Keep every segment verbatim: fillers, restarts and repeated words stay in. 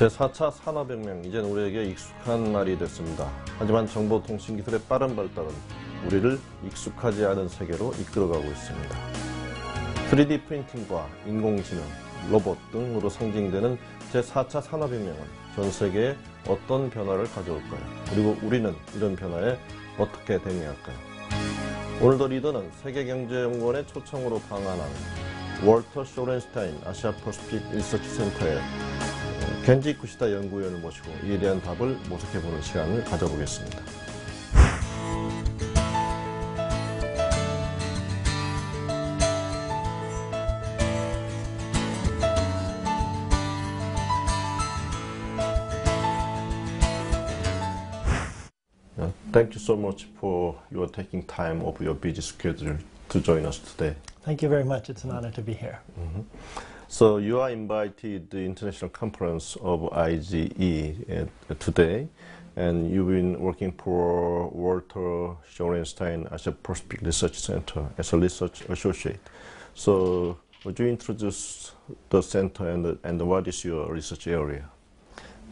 제사 차 산업혁명, 이젠 우리에게 익숙한 말이 됐습니다. 하지만 정보통신기술의 빠른 발달은 우리를 익숙하지 않은 세계로 이끌어가고 있습니다. 쓰리디 프린팅과 인공지능, 로봇 등으로 상징되는 제사 차 산업혁명은 전 세계에 어떤 변화를 가져올까요? 그리고 우리는 이런 변화에 어떻게 대응할까요? 오늘도 리더는 세계경제연구원의 초청으로 방한하는 월터 쇼렌스타인 아시아-퍼시픽 리서치 센터의 겐지 쿠시다 연구위원을 모시고 이에 대한 답을 모색해보는 시간을 가져보겠습니다. Thank you so much for your taking time of your busy schedule to join us today. Thank you very much. It's an honor to be here. Mm-hmm. So you are invited to the International Conference of I G E uh, today, and you've been working for Walter Shorenstein Asia-Pacific Research Center as a research associate. So would you introduce the center and, and what is your research area?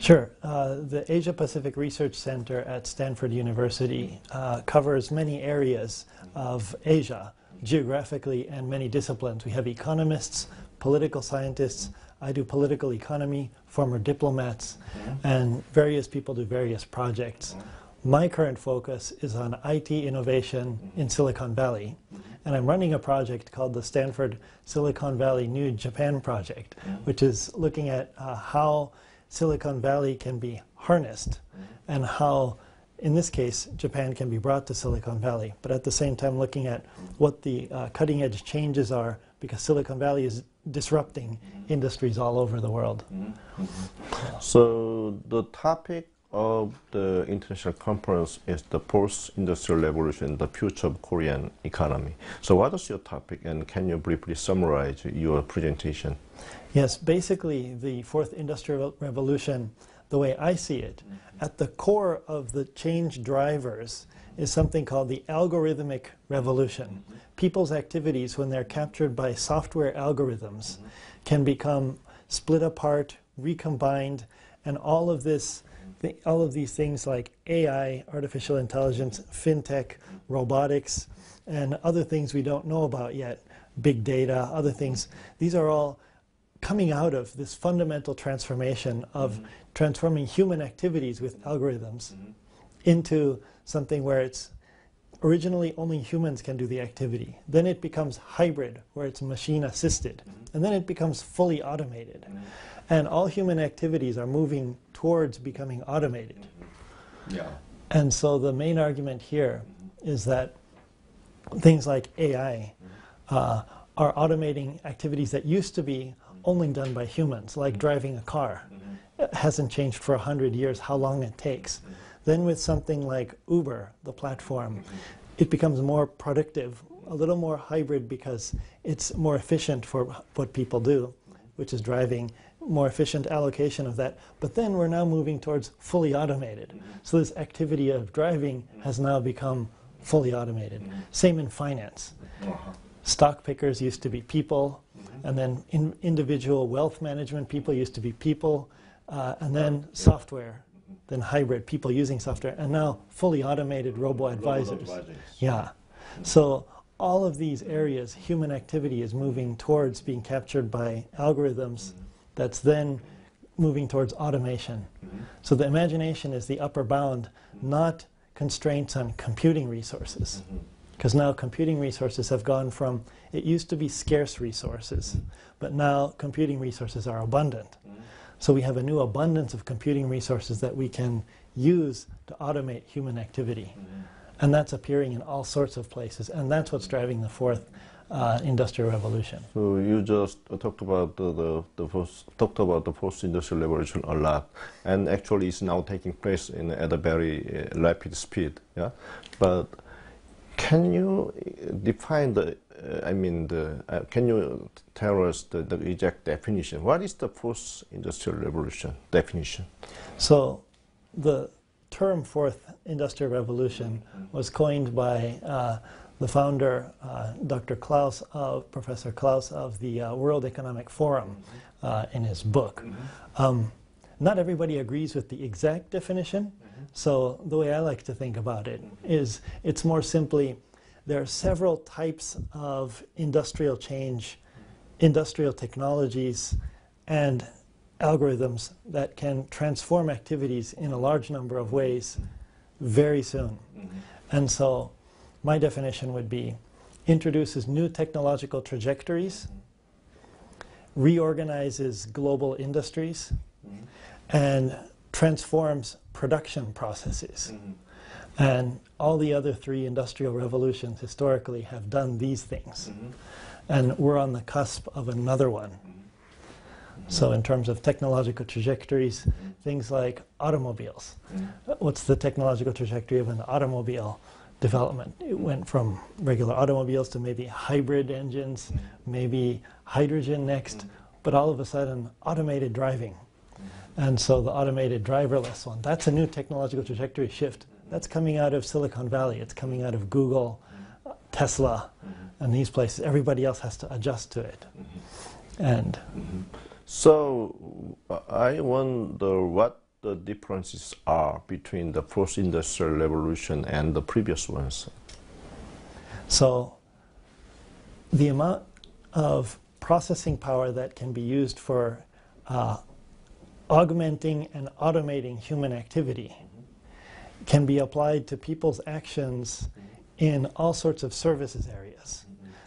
Sure. Uh, the Asia-Pacific Research Center at Stanford University uh, covers many areas of Asia, geographically, and many disciplines. We have economists, political scientists, I do political economy, former diplomats, and various people do various projects. My current focus is on I T innovation in Silicon Valley, and I'm running a project called the Stanford Silicon Valley New Japan Project, which is looking at uh, how Silicon Valley can be harnessed and how, in this case, Japan can be brought to Silicon Valley, but at the same time looking at what the uh, cutting edge changes are, because Silicon Valley is disrupting industries all over the world. So the topic of the international conference is the post-industrial revolution, the future of Korean economy. So what is your topic, and can you briefly summarize your presentation? Yes, basically the fourth industrial revolution, the way I see it, at the core of the change drivers is something called the algorithmic revolution. People's activities, when they're captured by software algorithms, can become split apart, recombined, and all of this, the, all of these things like A I, artificial intelligence, fintech, robotics, and other things we don't know about yet, big data, other things, these are all coming out of this fundamental transformation of mm-hmm. transforming human activities with algorithms mm-hmm. into something where it's originally only humans can do the activity. Then it becomes hybrid, where it's machine assisted. Mm-hmm. And then it becomes fully automated. Mm-hmm. And all human activities are moving towards becoming automated. Mm-hmm. Yeah. And so the main argument here mm-hmm. is that things like A I mm-hmm. uh, are automating activities that used to be only done by humans, like driving a car. Mm-hmm. It hasn't changed for a hundred years how long it takes. Mm-hmm. Then with something like Uber, the platform, mm-hmm. it becomes more productive, a little more hybrid, because it's more efficient for what people do, which is driving, more efficient allocation of that. But then we're now moving towards fully automated. Mm-hmm. So this activity of driving has now become fully automated. Mm-hmm. Same in finance. Uh-huh. Stock pickers used to be people, and then in individual wealth management people used to be people, uh, and then software, then hybrid, people using software, and now fully automated robo-advisors. Yeah. So all of these areas, human activity is moving towards being captured by algorithms that's then moving towards automation. So the imagination is the upper bound, not constraints on computing resources. Because now computing resources have gone from, it used to be scarce resources, but now computing resources are abundant. So we have a new abundance of computing resources that we can use to automate human activity. And that's appearing in all sorts of places, and that's what's driving the fourth uh, industrial revolution. So you just uh, talked about the, the, the first, talked about the post-industrial revolution a lot, and actually it's now taking place in, at a very uh, rapid speed. Yeah, but. Can you define the, uh, I mean, the, uh, can you tell us the, the exact definition? What is the fourth industrial revolution definition? So the term fourth industrial revolution was coined by uh, the founder, uh, Doctor Klaus, of, Professor Klaus of the uh, World Economic Forum uh, in his book. Um, Not everybody agrees with the exact definition, mm-hmm. so the way I like to think about it is it's more simply there are several types of industrial change, industrial technologies, and algorithms that can transform activities in a large number of ways very soon. And so my definition would be introduces new technological trajectories, reorganizes global industries, and transforms production processes. And all the other three industrial revolutions historically have done these things. And we're on the cusp of another one. So in terms of technological trajectories, things like automobiles. What's the technological trajectory of an automobile development? It went from regular automobiles to maybe hybrid engines, maybe hydrogen next, but all of a sudden automated driving. And so the automated driverless one, that's a new technological trajectory shift. That's coming out of Silicon Valley. It's coming out of Google, Tesla, and these places. Everybody else has to adjust to it. And so I wonder what the differences are between the first industrial revolution and the previous ones. So the amount of processing power that can be used for uh, augmenting and automating human activity can be applied to people's actions in all sorts of services areas.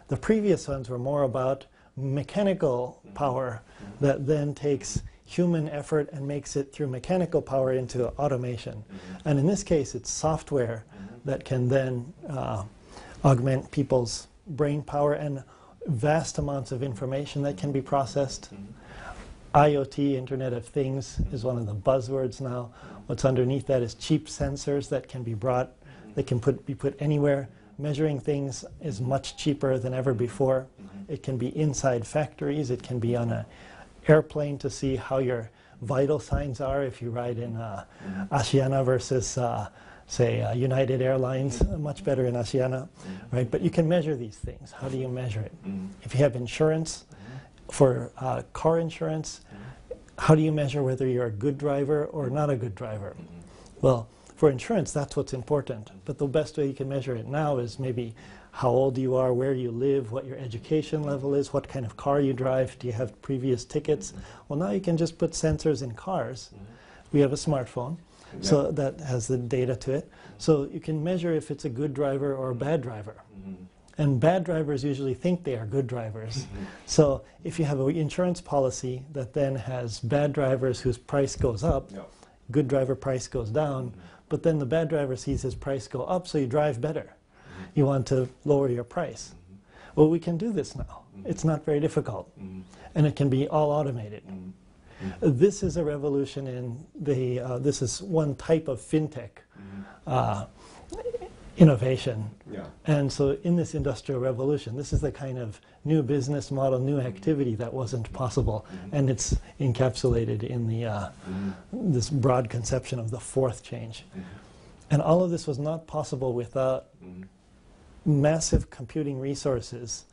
The previous ones were more about mechanical power that then takes human effort and makes it through mechanical power into automation. And in this case, it's software that can then uh, augment people's brain power and vast amounts of information that can be processed. I O T, Internet of Things, is one of the buzzwords now. What's underneath that is cheap sensors that can be brought, that can put, be put anywhere. Measuring things is much cheaper than ever before. It can be inside factories. It can be on an airplane to see how your vital signs are if you ride in uh, Asiana versus, uh, say, uh, United Airlines. Much better in Asiana, right? But you can measure these things. How do you measure it? If you have insurance, for uh, car insurance, how do you measure whether you're a good driver or not a good driver? Well, for insurance, that's what's important. But the best way you can measure it now is maybe how old you are, where you live, what your education level is, what kind of car you drive, do you have previous tickets? Well, now you can just put sensors in cars. We have a smartphone, so that has the data to it. So you can measure if it's a good driver or a bad driver. And bad drivers usually think they are good drivers. So if you have an insurance policy that then has bad drivers whose price goes up, yeah. good driver price goes down, mm-hmm. but then the bad driver sees his price go up, so you drive better. Mm-hmm. You want to lower your price. Mm-hmm. Well, we can do this now. Mm-hmm. It's not very difficult. Mm-hmm. And it can be all automated. Mm-hmm. uh, this is a revolution in the, uh, this is one type of fintech. Mm-hmm. uh, innovation. Yeah. And so in this industrial revolution, this is the kind of new business model, new activity that wasn't possible. Mm-hmm. And it's encapsulated in the, uh, mm-hmm. this broad conception of the fourth change. Mm-hmm. And all of this was not possible without mm-hmm. massive computing resources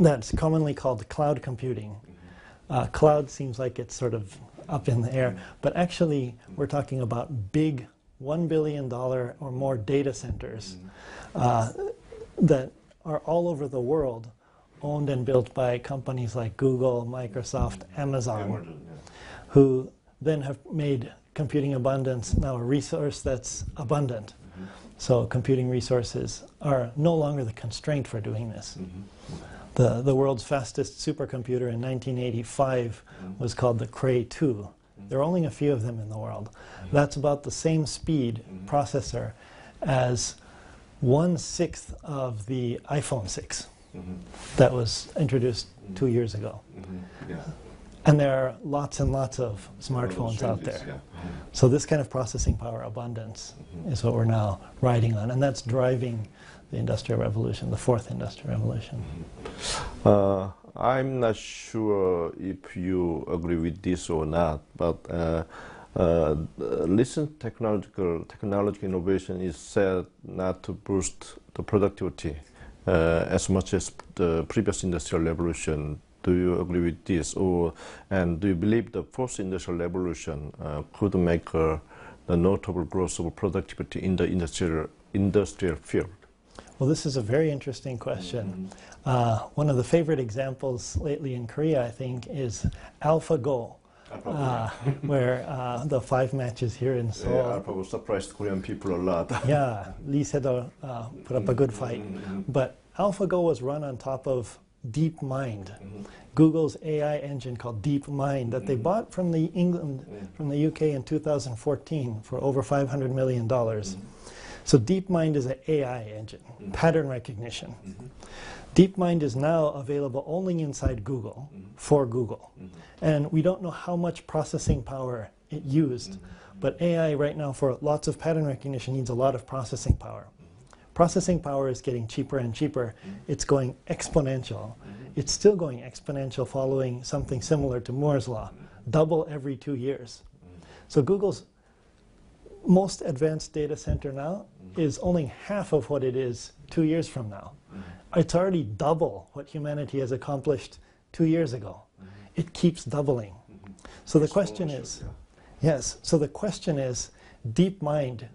that's commonly called cloud computing. Mm-hmm. uh, cloud seems like it's sort of up in the air, but actually we're talking about big one billion dollars or more data centers uh, that are all over the world, owned and built by companies like Google, Microsoft, Amazon, who then have made computing abundance now a resource that's abundant. So computing resources are no longer the constraint for doing this. The, the world's fastest supercomputer in nineteen eighty-five was called the Cray two. There are only a few of them in the world. That's about the same speed processor as one-sixth of the iPhone six that was introduced two years ago. And there are lots and lots of smartphones out there. So this kind of processing power abundance is what we're now riding on, and that's driving the Industrial Revolution, the Fourth Industrial Revolution. Uh, I'm not sure if you agree with this or not, but uh, uh, recent technological, technological innovation is said not to boost the productivity uh, as much as the previous industrial revolution Do you agree with this? Or, and do you believe the fourth industrial revolution uh, could make uh, the notable growth of productivity in the industrial, industrial field? Well, this is a very interesting question. Uh, one of the favorite examples lately in Korea, I think, is AlphaGo, uh, where uh, the five matches here in Seoul. Yeah, AlphaGo surprised Korean people a lot. Yeah, Lee Sedol uh, put up a good fight. But AlphaGo was run on top of DeepMind, mm-hmm. Google's A I engine called DeepMind that mm-hmm. they bought from the England, yeah. from the U K in two thousand fourteen for over five hundred million dollars. Mm-hmm. So DeepMind is an A I engine, mm-hmm. pattern recognition. Mm-hmm. DeepMind is now available only inside Google, mm-hmm. for Google. Mm-hmm. And we don't know how much processing power it used, mm-hmm. but A I right now for lots of pattern recognition needs a lot of processing power. Processing power is getting cheaper and cheaper. It's going exponential. It's still going exponential following something similar to Moore's law, double every two years. So Google's most advanced data center now is only half of what it is two years from now. It's already double what humanity has accomplished two years ago. It keeps doubling. So the question is, yes, so the question is, DeepMind,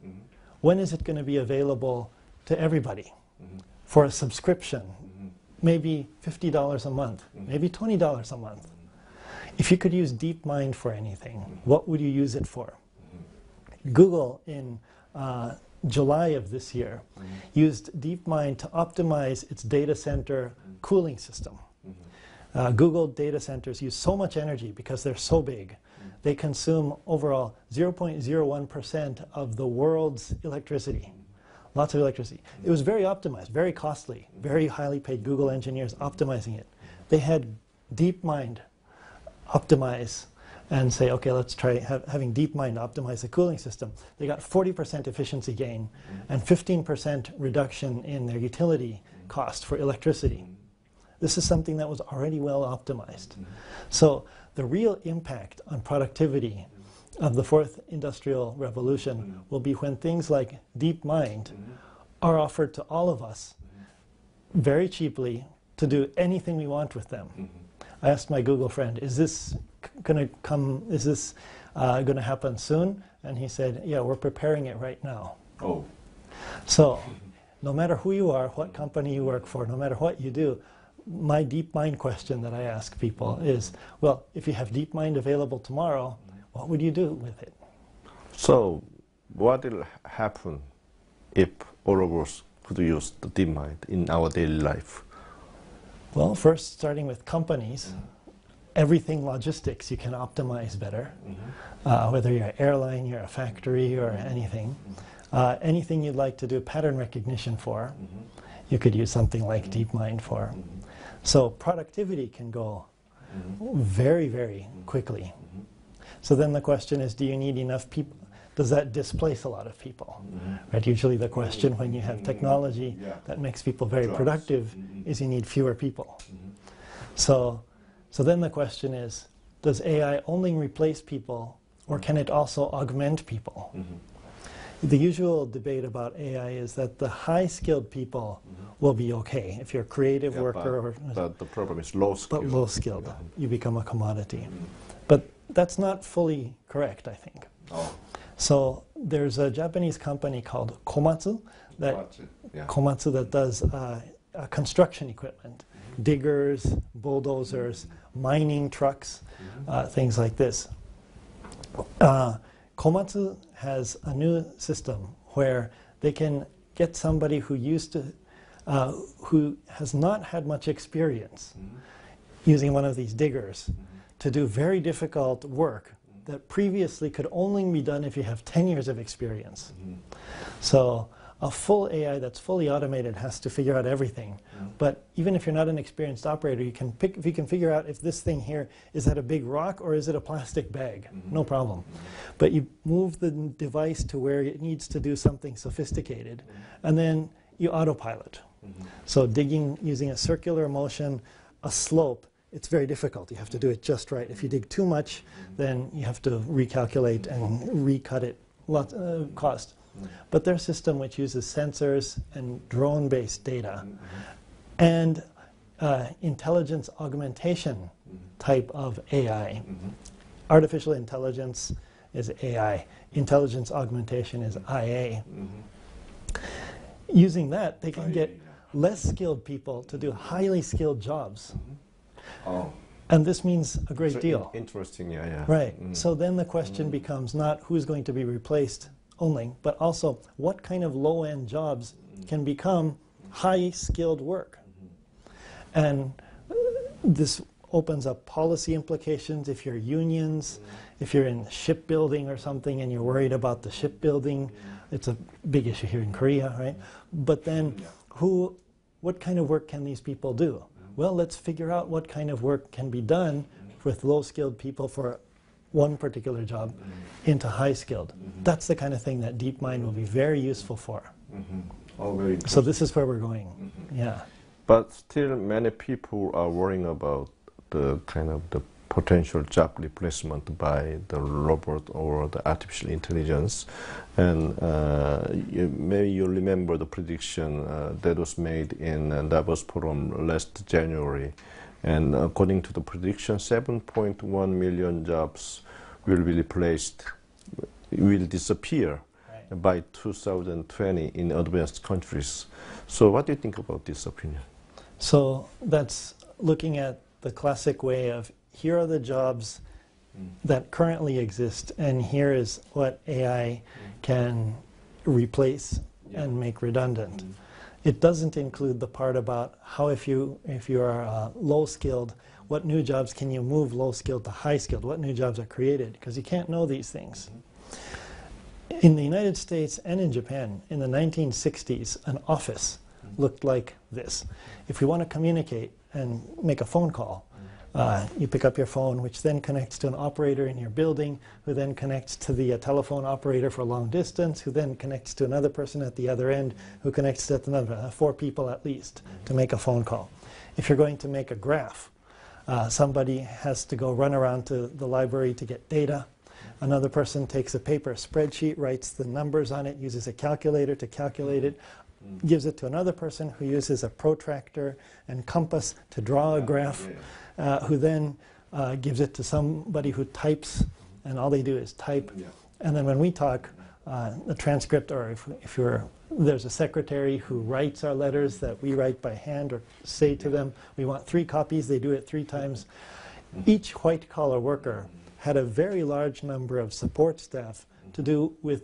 when is it going to be available to everybody, mm-hmm. for a subscription, mm-hmm. maybe fifty dollars a month, mm-hmm. maybe twenty dollars a month. Mm-hmm. If you could use DeepMind for anything, mm-hmm. what would you use it for? Mm-hmm. Google, in uh, July of this year, mm-hmm. used DeepMind to optimize its data center cooling system. Mm-hmm. uh, Google data centers use so much energy because they're so big. Mm-hmm. They consume overall zero point zero one percent of the world's electricity. Lots of electricity. It was very optimized, very costly, very highly paid Google engineers optimizing it. They had DeepMind optimize and say, okay, let's try ha having DeepMind optimize the cooling system. They got forty percent efficiency gain and fifteen percent reduction in their utility cost for electricity. This is something that was already well optimized. So the real impact on productivity of the fourth industrial revolution mm-hmm. will be when things like DeepMind mm-hmm. are offered to all of us mm-hmm. very cheaply to do anything we want with them. Mm-hmm. I asked my Google friend, is this going to come, is this uh, going to happen soon? And he said, yeah, we're preparing it right now. Oh. So no matter who you are, what company you work for, no matter what you do, my DeepMind question that I ask people is, well, if you have DeepMind available tomorrow, what would you do with it? So, what will happen if all of us could use the DeepMind in our daily life? Well, first, starting with companies, mm-hmm. everything logistics you can optimize better, mm-hmm. uh, whether you're an airline, you're a factory, or anything. Uh, anything you'd like to do pattern recognition for, mm-hmm. you could use something like mm-hmm. DeepMind for. Mm-hmm. So, productivity can go mm-hmm. very, very quickly. Mm-hmm. So then the question is, do you need enough people? Does that displace a lot of people? Mm-hmm. Right? Usually the question when you have technology yeah. that makes people very Drugs. productive mm-hmm. is you need fewer people. Mm-hmm. So, so then the question is, does A I only replace people or can it also augment people? Mm-hmm. The usual debate about A I is that the high-skilled people mm-hmm. will be okay. If you're a creative yeah, worker or... But the problem is low-skilled. But low-skilled. Yeah. You become a commodity. Mm-hmm. But that's not fully correct, I think. Oh. So there's a Japanese company called Komatsu that, Komatsu. Yeah. Komatsu that does uh, uh, construction equipment, mm-hmm. diggers, bulldozers, mm-hmm. mining trucks, mm-hmm. uh, things like this. Uh, Komatsu has a new system where they can get somebody who used to, uh, who has not had much experience mm-hmm. using one of these diggers. Mm-hmm. to do very difficult work that previously could only be done if you have ten years of experience. Mm-hmm. So a full A I that's fully automated has to figure out everything. Mm-hmm. But even if you're not an experienced operator, you can pick, if you can figure out if this thing here, is that a big rock or is it a plastic bag? Mm-hmm. No problem. Mm-hmm. But you move the device to where it needs to do something sophisticated, mm-hmm. and then you autopilot. Mm-hmm. So digging using a circular motion, a slope, it's very difficult. You have to do it just right. If you dig too much, then you have to recalculate and recut it, lots uh, cost. But their system, which uses sensors and drone-based data, and uh, intelligence augmentation mm-hmm. type of A I. Mm-hmm. Artificial intelligence is A I. Intelligence augmentation is I A. Mm-hmm. Using that, they can I A, get less skilled people to do highly skilled jobs. Mm-hmm. Oh. And this means a great so deal. In interesting, yeah, yeah. Right. Mm-hmm. So then the question mm-hmm. becomes not who's going to be replaced only, but also what kind of low-end jobs mm-hmm. can become high-skilled work. Mm-hmm. And this opens up policy implications if you're unions, mm-hmm. if you're in shipbuilding or something and you're worried about the shipbuilding. Mm-hmm. It's a big issue here in Korea, right? But then yeah. who, what kind of work can these people do? Well, let's figure out what kind of work can be done with low-skilled people for one particular job into high-skilled. Mm-hmm. That's the kind of thing that DeepMind will be very useful for. Mm-hmm. Oh, very so this is where we're going, mm-hmm. yeah. But still many people are worrying about the kind of the potential job replacement by the robot or the artificial intelligence. And uh, you, maybe you remember the prediction uh, that was made in uh, Davos Forum last January. And according to the prediction, seven point one million jobs will be replaced, will disappear right. by two thousand twenty in advanced countries. So what do you think about this opinion? So that's looking at the classic way of here are the jobs mm. that currently exist, and here is what A I mm. can replace yeah. and make redundant. Mm. It doesn't include the part about how if you, if you are uh, low-skilled, what new jobs can you move low-skilled to high-skilled? What new jobs are created? Because you can't know these things. Mm. In the United States and in Japan, in the nineteen sixties, an office mm. looked like this. If you want to communicate and make a phone call, Uh, you pick up your phone, which then connects to an operator in your building, who then connects to the uh, telephone operator for long distance, who then connects to another person at the other end, who connects to another, uh, four people at least, to make a phone call. If you're going to make a graph, uh, somebody has to go run around to the library to get data. Another person takes a paper spreadsheet, writes the numbers on it, uses a calculator to calculate it, gives it to another person who uses a protractor and compass to draw a graph, uh, who then uh, gives it to somebody who types, and all they do is type. Yeah. And then when we talk, uh, the transcript, or if, if you're, there's a secretary who writes our letters that we write by hand or say to yeah. them, we want three copies, they do it three times. Mm-hmm. Each white-collar worker had a very large number of support staff to do, with,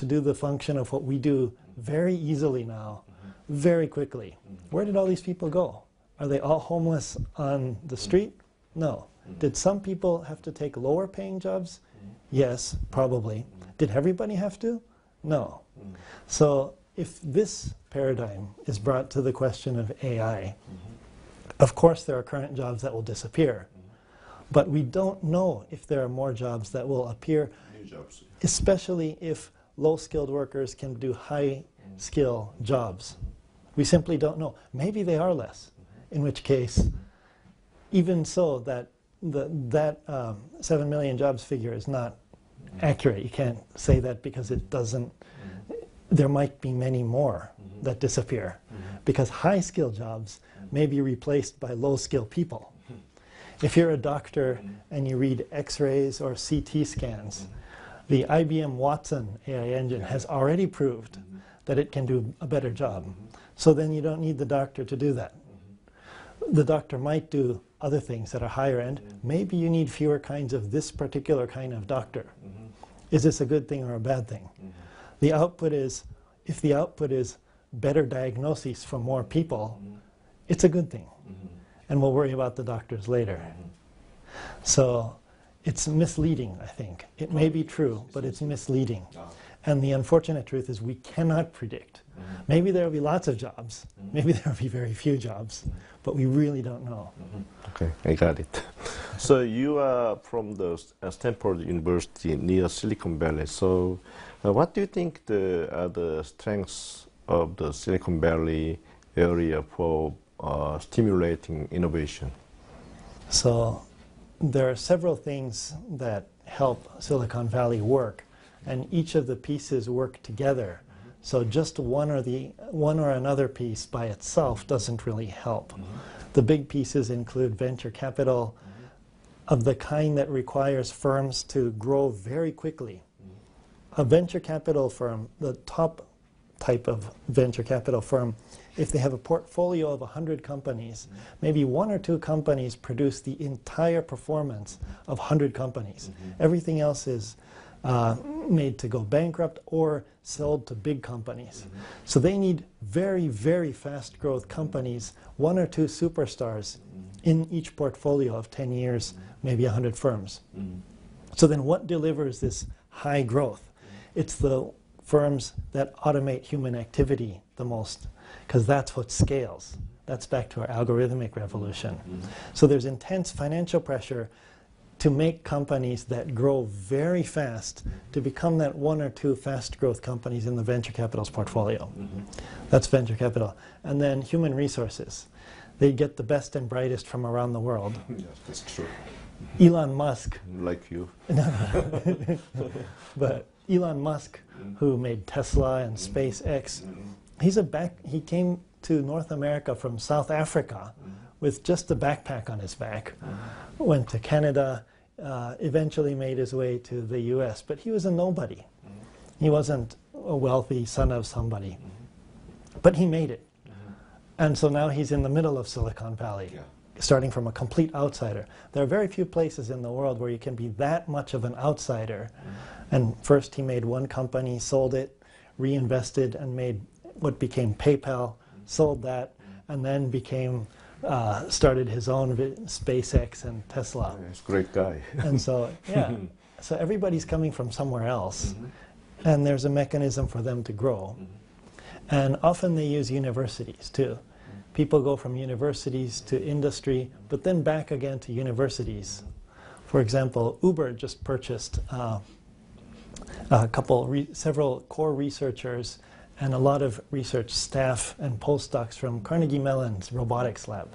to do the function of what we do very easily now, mm-hmm. very quickly. Mm-hmm. Where did all these people go? Are they all homeless on the street? No. Mm-hmm. Did some people have to take lower paying jobs? Mm-hmm. Yes, probably. Mm-hmm. Did everybody have to? No. Mm-hmm. So if this paradigm is brought to the question of A I, mm-hmm. of course there are current jobs that will disappear, mm-hmm. but we don't know if there are more jobs that will appear, new jobs. Especially if low-skilled workers can do high-skill jobs. We simply don't know. Maybe they are less, in which case, even so, that the, that um, seven million jobs figure is not accurate. You can't say that because it doesn't, there might be many more that disappear, because high-skill jobs may be replaced by low-skill people. If you're a doctor and you read X-rays or C T scans, the I B M Watson A I engine has already proved mm-hmm. that it can do a better job. Mm-hmm. So then you don't need the doctor to do that. Mm-hmm. The doctor might do other things that are higher end. Mm-hmm. Maybe you need fewer kinds of this particular kind of doctor. Mm-hmm. Is this a good thing or a bad thing? Mm-hmm. The output is, if the output is better diagnoses for more people, mm-hmm. it's a good thing. Mm-hmm. And we'll worry about the doctors later. Mm-hmm. So. It's misleading, I think. It may be true, but it's misleading. And the unfortunate truth is we cannot predict. Mm-hmm. Maybe there will be lots of jobs. Mm-hmm. Maybe there will be very few jobs. But we really don't know. Mm-hmm. Okay, I got it. So you are from the uh, Stanford University near Silicon Valley. So uh, what do you think the, are the strengths of the Silicon Valley area for uh, stimulating innovation? So. There are several things that help Silicon Valley work, and each of the pieces work together. So just one or the one or another piece by itself doesn't really help. The big pieces include venture capital mm-hmm. of the kind that requires firms to grow very quickly. Mm-hmm. A venture capital firm, the top type of venture capital firm, if they have a portfolio of one hundred companies, mm-hmm. maybe one or two companies produce the entire performance of one hundred companies. Mm-hmm. Everything else is uh, made to go bankrupt or sold to big companies. Mm-hmm. So they need very, very fast growth companies, one or two superstars mm-hmm. in each portfolio of ten years, mm-hmm. maybe one hundred firms. Mm-hmm. So then what delivers this high growth? Mm-hmm. It's the firms that automate human activity the most, because that's what scales. That's back to our algorithmic revolution. Mm-hmm. So there's intense financial pressure to make companies that grow very fast to become that one or two fast growth companies in the venture capital's portfolio. Mm-hmm. That's venture capital. And then human resources. They get the best and brightest from around the world. Yes, that's true. Elon Musk. Like you. But Elon Musk, mm-hmm. who made Tesla and mm-hmm. SpaceX, mm-hmm. He's a back, he came to North America from South Africa mm-hmm. with just a backpack on his back, mm-hmm. went to Canada, uh, eventually made his way to the U S. But he was a nobody. Mm-hmm. He wasn't a wealthy son of somebody. Mm-hmm. But he made it. Mm-hmm. And so now he's in the middle of Silicon Valley, yeah. starting from a complete outsider. There are very few places in the world where you can be that much of an outsider. Mm-hmm. And first he made one company, sold it, reinvested, and made what became PayPal, sold that, and then became, uh, started his own SpaceX and Tesla. He's a great guy. And so, yeah, so everybody's coming from somewhere else, mm-hmm. and there's a mechanism for them to grow. Mm-hmm. And often they use universities, too. Mm-hmm. People go from universities to industry, but then back again to universities. For example, Uber just purchased uh, a couple, re several core researchers and a lot of research staff and postdocs from Carnegie Mellon's robotics lab,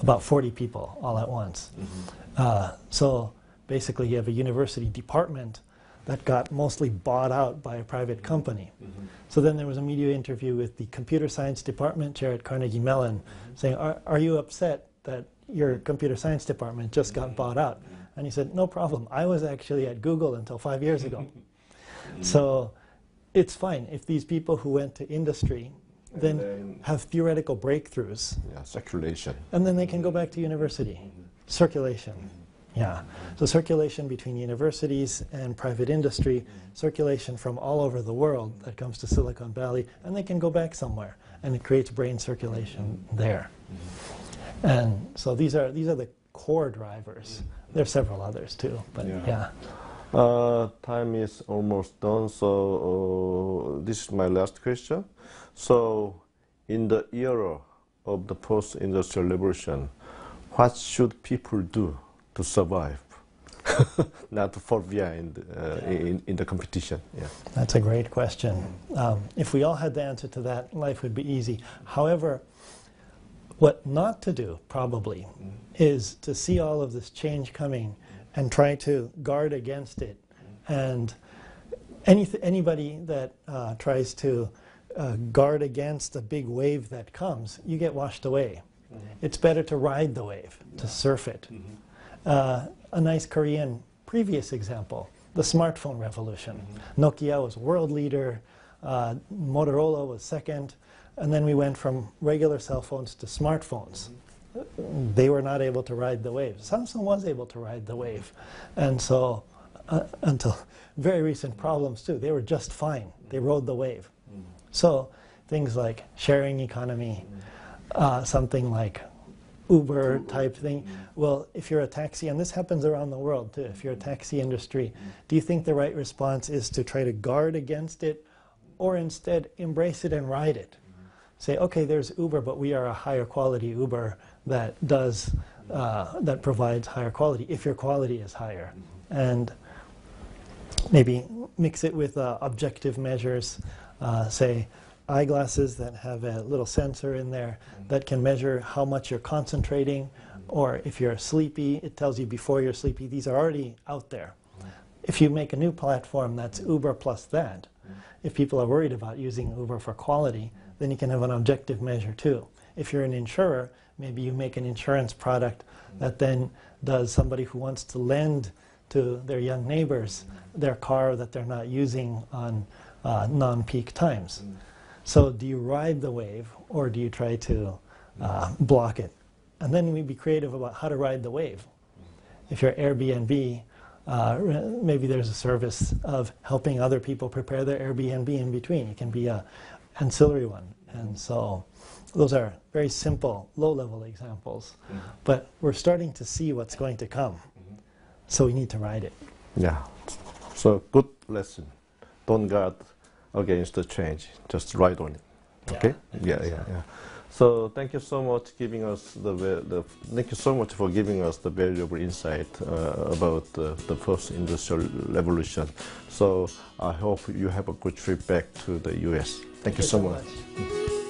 about forty people all at once. Mm-hmm. uh, so basically you have a university department that got mostly bought out by a private company. Mm-hmm. So then there was a media interview with the computer science department chair at Carnegie Mellon saying, are, are you upset that your computer science department just got bought out? And he said, no problem. I was actually at Google until five years ago. Mm-hmm. So it's fine if these people who went to industry then, then have theoretical breakthroughs. Yeah, circulation. And then they can go back to university. Mm-hmm. Circulation, mm-hmm. yeah. So circulation between universities and private industry, mm-hmm. circulation from all over the world that comes to Silicon Valley, and they can go back somewhere, and it creates brain circulation there. Mm-hmm. And so these are, these are the core drivers. There are several others too, but yeah. yeah. Uh, time is almost done, so uh, this is my last question. So, in the era of the post-industrial revolution, what should people do to survive, not to fall behind uh, in, in the competition? Yeah. That's a great question. Um, if we all had the answer to that, life would be easy. However, what not to do, probably, is to see all of this change coming and try to guard against it. And any, anybody that uh, tries to uh, guard against a big wave that comes, you get washed away. Mm-hmm. It's better to ride the wave, yeah. to surf it. Mm-hmm. uh, a nice Korean previous example, the smartphone revolution. Mm-hmm. Nokia was world leader, uh, Motorola was second, and then we went from regular cell phones to smartphones. Mm-hmm. They were not able to ride the wave. Samsung was able to ride the wave. And so, uh, until very recent problems too, they were just fine. They rode the wave. Mm-hmm. So, things like sharing economy, uh, something like Uber type thing. Well, if you're a taxi, and this happens around the world too, if you're a taxi industry, do you think the right response is to try to guard against it or instead embrace it and ride it? Say, okay, there's Uber, but we are a higher quality Uber that does, uh, that provides higher quality, if your quality is higher. Mm-hmm. And maybe mix it with uh, objective measures, uh, say eyeglasses that have a little sensor in there mm-hmm. that can measure how much you're concentrating, mm-hmm. or if you're sleepy, it tells you before you're sleepy. These are already out there. Mm-hmm. If you make a new platform that's Uber plus that, mm-hmm. if people are worried about using Uber for quality, then you can have an objective measure too. If you're an insurer, Maybe you make an insurance product that then does somebody who wants to lend to their young neighbors their car that they're not using on uh, non-peak times. So do you ride the wave or do you try to uh, block it? And then we be creative about how to ride the wave. If you're Airbnb, uh, maybe there's a service of helping other people prepare their Airbnb in between. It can be an ancillary one. And so those are very simple, low-level examples. But we're starting to see what's going to come. So we need to ride it. Yeah. So good lesson. Don't guard against the change. Just ride on it. Okay? Yeah, yeah, yeah. yeah. So thank you so much giving us the, the thank you so much for giving us the valuable insight uh, about uh, the first industrial revolution. So I hope you have a good trip back to the U S. Thank, thank you so much. much.